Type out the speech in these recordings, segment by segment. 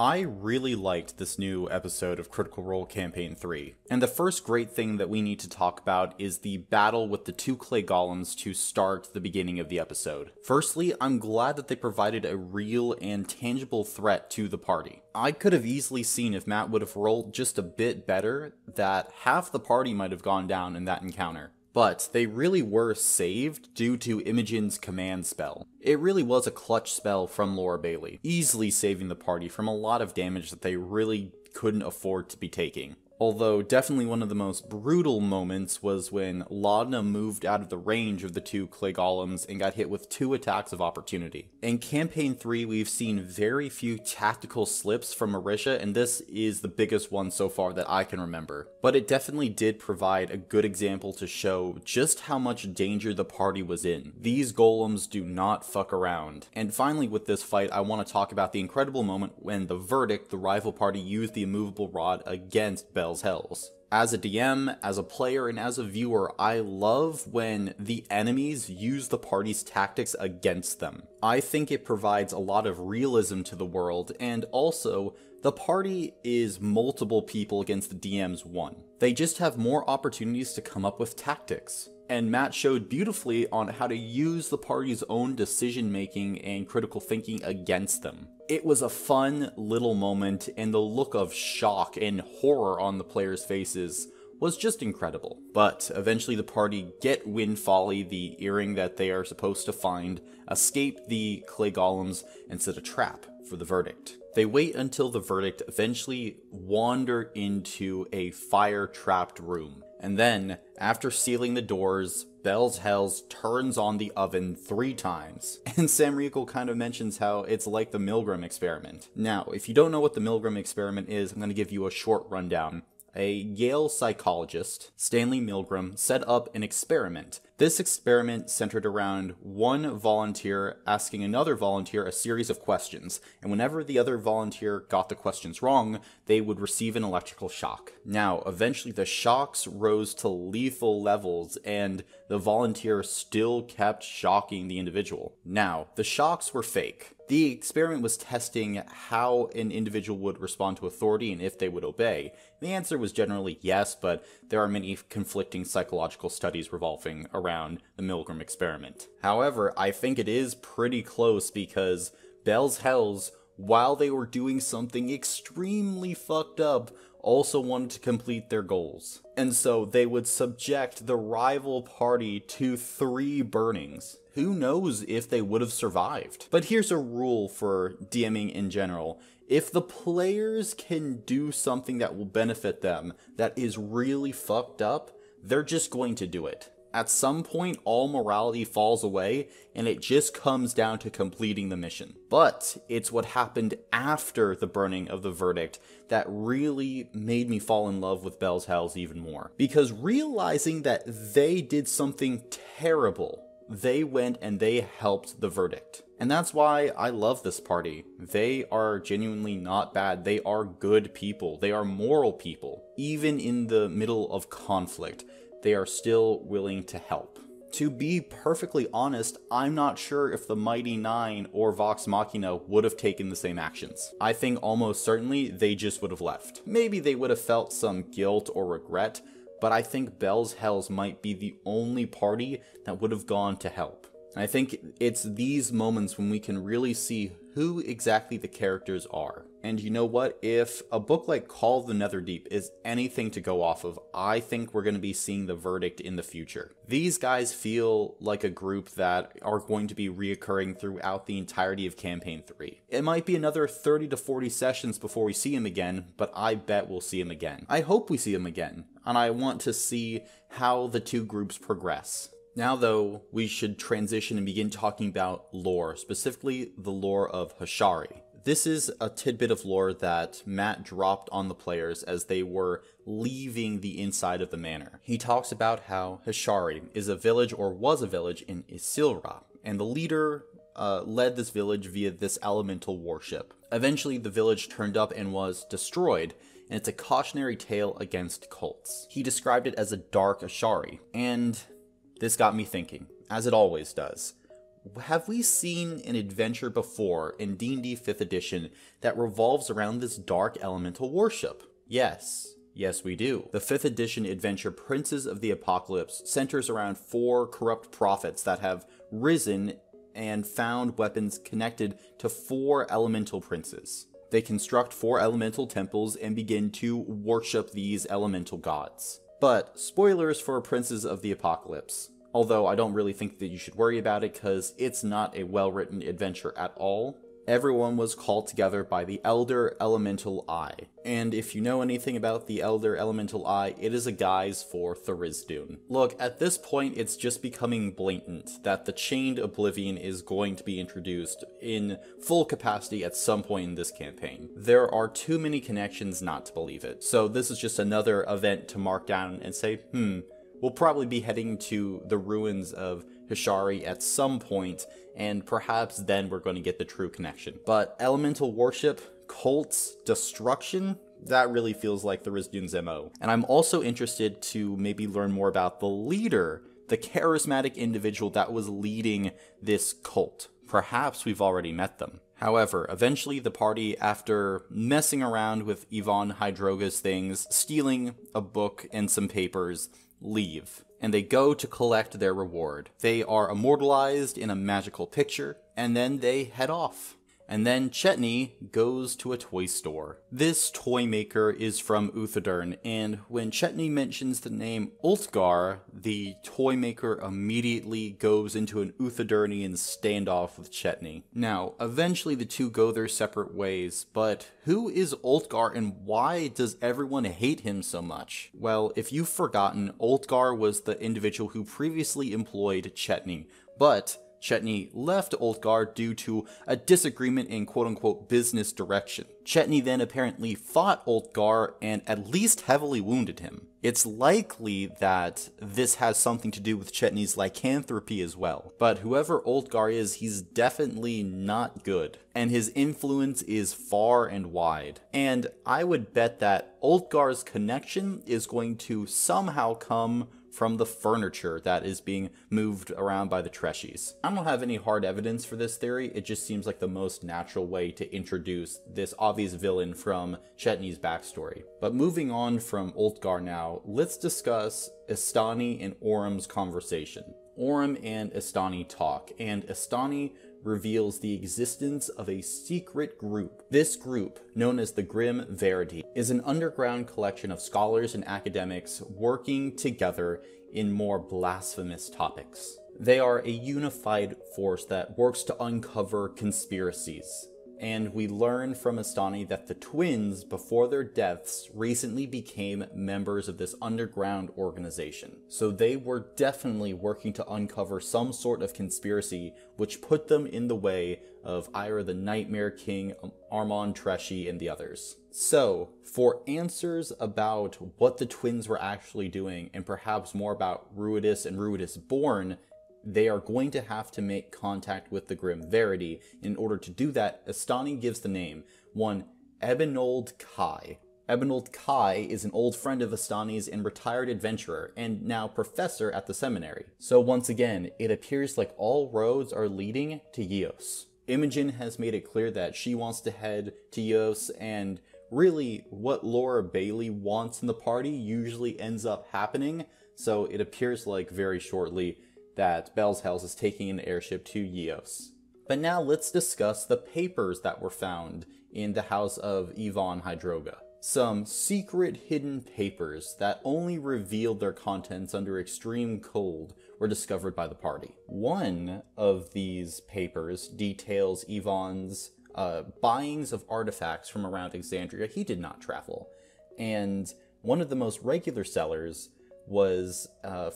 I really liked this new episode of Critical Role Campaign 3, and the first great thing that we need to talk about is the battle with the two clay golems to start the beginning of the episode. Firstly, I'm glad that they provided a real and tangible threat to the party. I could have easily seen, if Matt would have rolled just a bit better, that half the party might have gone down in that encounter. But they really were saved due to Imogen's command spell. It really was a clutch spell from Laura Bailey, easily saving the party from a lot of damage that they really couldn't afford to be taking. Although definitely one of the most brutal moments was when Laudna moved out of the range of the two clay golems and got hit with two attacks of opportunity. In Campaign 3, we've seen very few tactical slips from Marisha, and this is the biggest one so far that I can remember. But it definitely did provide a good example to show just how much danger the party was in. These golems do not fuck around. And finally with this fight, I want to talk about the incredible moment when the Verdict, the rival party, used the immovable rod against Bell's Hells. As a DM, as a player, and as a viewer, I love when the enemies use the party's tactics against them. I think it provides a lot of realism to the world, and also, the party is multiple people against the DM's one. They just have more opportunities to come up with tactics. And Matt showed beautifully on how to use the party's own decision-making and critical thinking against them. It was a fun little moment, and the look of shock and horror on the players' faces was just incredible. But eventually the party get Wind Folly, the earring that they are supposed to find, escape the clay golems, and set a trap for the Verdict. They wait until the Verdict eventually wander into a fire-trapped room. And then, after sealing the doors, Bell's Hells turns on the oven 3 times. And Sam Riegel kind of mentions how it's like the Milgram experiment. Now, if you don't know what the Milgram experiment is, I'm going to give you a short rundown. A Yale psychologist, Stanley Milgram, set up an experiment. This experiment centered around one volunteer asking another volunteer a series of questions, and whenever the other volunteer got the questions wrong, they would receive an electrical shock. Now, eventually the shocks rose to lethal levels, and the volunteer still kept shocking the individual. Now, the shocks were fake. The experiment was testing how an individual would respond to authority and if they would obey. The answer was generally yes, but there are many conflicting psychological studies revolving around the Milgram experiment. However, I think it is pretty close because Bell's Hells, while they were doing something extremely fucked up, also wanted to complete their goals. And so they would subject the rival party to 3 burnings. Who knows if they would have survived? But here's a rule for DMing in general. If the players can do something that will benefit them that is really fucked up, they're just going to do it. At some point, all morality falls away, and it just comes down to completing the mission. But it's what happened after the burning of the Verdict that really made me fall in love with Bell's Hells even more. Because realizing that they did something terrible, they went and they helped the Verdict. And that's why I love this party. They are genuinely not bad. They are good people. They are moral people. Even in the middle of conflict, they are still willing to help. To be perfectly honest, I'm not sure if the Mighty Nine or Vox Machina would have taken the same actions. I think almost certainly they just would have left. Maybe they would have felt some guilt or regret, but I think Bell's Hells might be the only party that would have gone to help. And I think it's these moments when we can really see who exactly the characters are. And you know what? If a book like Call of the Nether Deep is anything to go off of, I think we're going to be seeing the Verdict in the future. These guys feel like a group that are going to be reoccurring throughout the entirety of Campaign 3. It might be another 30 to 40 sessions before we see him again, but I bet we'll see him again. I hope we see him again, and I want to see how the two groups progress. Now, though, we should transition and begin talking about lore, specifically the lore of Hishari. This is a tidbit of lore that Matt dropped on the players as they were leaving the inside of the manor. He talks about how Hishari is a village, or was a village, in Isilra, and the leader led this village via this elemental worship. Eventually, the village turned up and was destroyed, and it's a cautionary tale against cults. He described it as a dark Hishari, and this got me thinking, as it always does, have we seen an adventure before in D&D 5th edition that revolves around this dark elemental worship? Yes. Yes, we do. The 5th edition adventure Princes of the Apocalypse centers around 4 corrupt prophets that have risen and found weapons connected to 4 elemental princes. They construct 4 elemental temples and begin to worship these elemental gods. But spoilers for Princes of the Apocalypse. Although I don't really think that you should worry about it because it's not a well-written adventure at all. Everyone was called together by the Elder Elemental Eye. And if you know anything about the Elder Elemental Eye, it is a guise for Tharizdun. Look, at this point it's just becoming blatant that the Chained Oblivion is going to be introduced in full capacity at some point in this campaign. There are too many connections not to believe it. So this is just another event to mark down and say, we'll probably be heading to the ruins of Hishari at some point, and perhaps then we're going to get the true connection. But elemental worship, cults, destruction, that really feels like the Tharizdun's MO. And I'm also interested to maybe learn more about the leader, the charismatic individual that was leading this cult. Perhaps we've already met them. However, eventually the party, after messing around with Ivan Hydroga's things, stealing a book and some papers, leave, and they go to collect their reward. They are immortalized in a magical picture, and then they head off. And then Chetney goes to a toy store. This toy maker is from Uthodurn, and when Chetney mentions the name Ulfgar, the toy maker immediately goes into an Uthodurnian standoff with Chetney. Now, eventually the two go their separate ways, but who is Ulfgar and why does everyone hate him so much? Well, if you've forgotten, Ulfgar was the individual who previously employed Chetney, but Chetney left Oldgar due to a disagreement in quote-unquote business direction. Chetney then apparently fought Oldgar and at least heavily wounded him. It's likely that this has something to do with Chetney's lycanthropy as well. But whoever Oldgar is, he's definitely not good. And his influence is far and wide. And I would bet that Oldgar's connection is going to somehow come from the furniture that is being moved around by the Treshies. I don't have any hard evidence for this theory, it just seems like the most natural way to introduce this obvious villain from Chetney's backstory. But moving on from Ulfgar now, let's discuss Estani and Orym's conversation. Orym and Estani talk, and Estani reveals the existence of a secret group. This group, known as the Grim Verity, is an underground collection of scholars and academics working together in more blasphemous topics. They are a unified force that works to uncover conspiracies. And we learn from Estani that the twins, before their deaths, recently became members of this underground organization. So they were definitely working to uncover some sort of conspiracy which put them in the way of Ira the Nightmare King, Armand Treschi, and the others. So, for answers about what the twins were actually doing, and perhaps more about Ruidus and Ruidus Born, they are going to have to make contact with the Grim Verity. In order to do that, Estani gives the name, one Ebenold Kai. Ebenold Kai is an old friend of Estani's and retired adventurer, and now professor at the seminary. So once again, it appears like all roads are leading to Yios. Imogen has made it clear that she wants to head to Yios, and really what Laura Bailey wants in the party usually ends up happening, so it appears like very shortly that Bell's Hells is taking an airship to Yios. But now let's discuss the papers that were found in the house of Ivan Hydroga. Some secret hidden papers that only revealed their contents under extreme cold were discovered by the party. One of these papers details Ivan's buyings of artifacts from around Exandria. He did not travel. And one of the most regular sellers was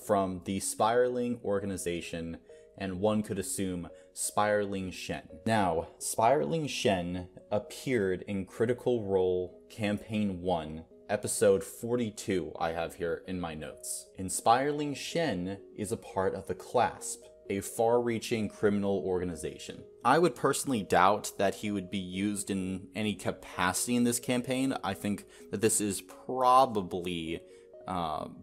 from the Spireling organization, and one could assume Spireling Shen. Now, Spireling Shen appeared in Critical Role Campaign 1, Episode 42, I have here in my notes. And Spireling Shen is a part of the Clasp, a far-reaching criminal organization. I would personally doubt that he would be used in any capacity in this campaign. I think that this is probably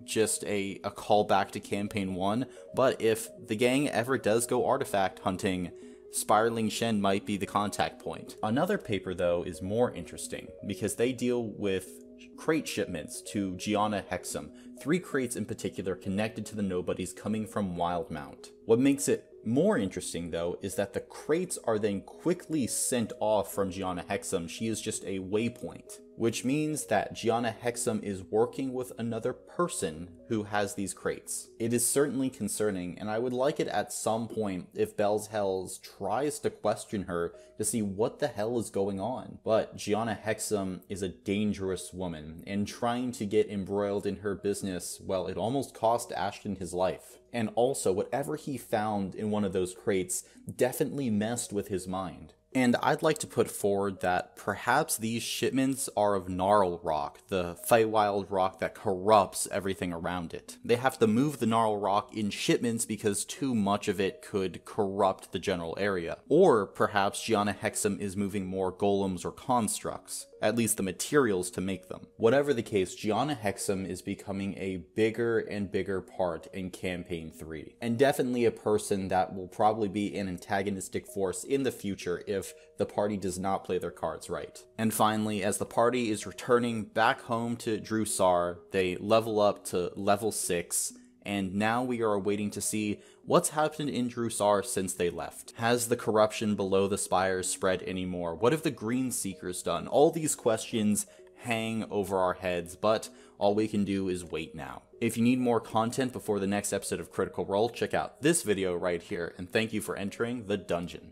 just a callback to Campaign 1, but if the gang ever does go artifact hunting, Spireling Shen might be the contact point. Another paper, though, is more interesting, because they deal with crate shipments to Gianna Hexum, 3 crates in particular connected to the Nobodies coming from Wildmount. What makes it more interesting, though, is that the crates are then quickly sent off from Gianna Hexum. She is just a waypoint, which means that Gianna Hexum is working with another person who has these crates. It is certainly concerning, and I would like it at some point if Bell's Hells tries to question her to see what the hell is going on. But Gianna Hexum is a dangerous woman, and trying to get embroiled in her business, well, it almost cost Ashton his life. And also, whatever he found in one of those crates definitely messed with his mind. And I'd like to put forward that perhaps these shipments are of Gnarl Rock, the Feywild rock that corrupts everything around it. They have to move the Gnarl Rock in shipments because too much of it could corrupt the general area. Or perhaps Gianna Hexum is moving more golems or constructs, at least the materials to make them. Whatever the case, Gianna Hexum is becoming a bigger and bigger part in Campaign 3, and definitely a person that will probably be an antagonistic force in the future if the party does not play their cards right. And finally, as the party is returning back home to Drusar, they level up to level 6, and now we are waiting to see what's happened in Drusar since they left. Has the corruption below the spires spread anymore? What have the Green Seekers done? All these questions hang over our heads, but all we can do is wait now. If you need more content before the next episode of Critical Role, check out this video right here, and thank you for entering the dungeon.